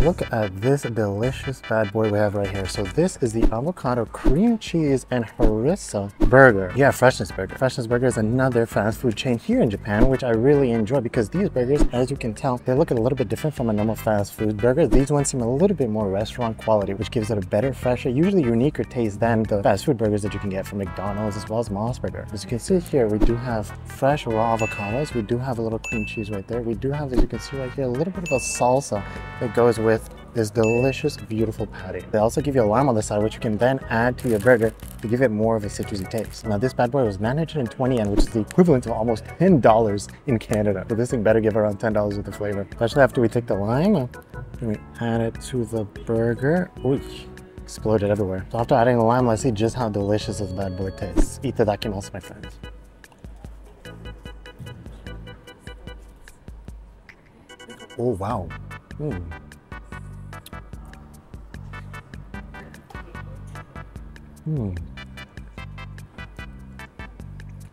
Look at this delicious bad boy we have right here. So this is the avocado cream cheese and harissa burger. Yeah, Freshness Burger. Freshness Burger is another fast food chain here in Japan, which I really enjoy because these burgers, as you can tell, they look a little bit different from a normal fast food burger. These ones seem a little bit more restaurant quality, which gives it a better, fresher, usually uniquer taste than the fast food burgers that you can get from McDonald's as well as Mos Burger. As you can see here, we do have fresh raw avocados. We do have a little cream cheese right there. We do have, as you can see right here, a little bit of a salsa that goes with this delicious, beautiful patty. They also give you a lime on the side, which you can then add to your burger to give it more of a citrusy taste. Now, this bad boy was 920 yen, which is the equivalent of almost $10 in Canada. So this thing better give around $10 with the flavor. Especially after we take the lime and we add it to the burger. Ooh, exploded everywhere. So after adding the lime, let's see just how delicious this bad boy tastes. Itadakimasu, my friends. Oh, wow.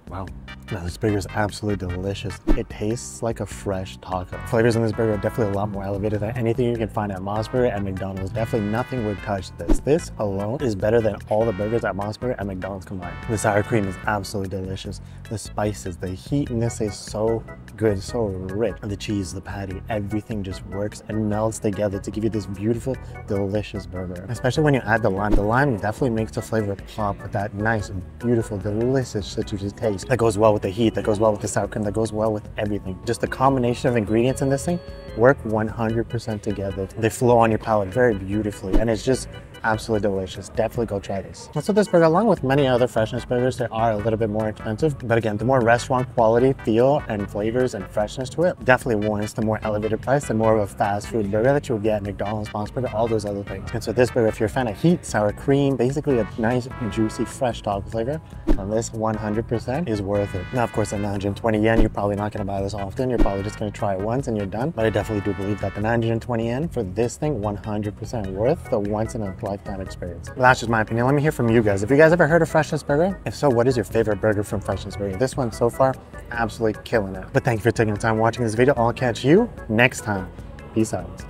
Wow. Now, this burger is absolutely delicious. It tastes like a fresh taco. Flavors in this burger are definitely a lot more elevated than anything you can find at Mos Burger and McDonald's. Definitely nothing would touch this. This alone is better than all the burgers at Mos Burger and McDonald's combined. The sour cream is absolutely delicious. The spices, the heat in this is so good, so rich. And the cheese, the patty, everything just works and melts together to give you this beautiful, delicious burger. Especially when you add the lime. The lime definitely makes the flavor pop with that nice, beautiful, delicious citrusy taste that goes well with the heat, that goes well with the sour cream, that goes well with everything. Just the combination of ingredients in this thing work 100% together. They flow on your palate very beautifully, and it's just absolutely delicious. Definitely go try this. And so this burger, along with many other Freshness burgers, they are a little bit more expensive, but again, the more restaurant quality feel and flavors and freshness to it definitely warrants the more elevated price and more of a fast food burger that you'll get at McDonald's, Mos Burger, all those other things. And so this burger, if you're a fan of heat, sour cream, basically a nice juicy fresh dog flavor, and this 100% is worth it. Now, of course, at 920 yen, you're probably not going to buy this often. You're probably just going to try it once and you're done, but I definitely do believe that the 920 yen for this thing, 100% worth the once in a lifetime experience. Well, that's just my opinion. Let me hear from you guys. Have you guys ever heard of Freshness Burger? If so, what is your favorite burger from Freshness Burger? This one so far, absolutely killing it. But thank you for taking the time watching this video. I'll catch you next time. Peace out.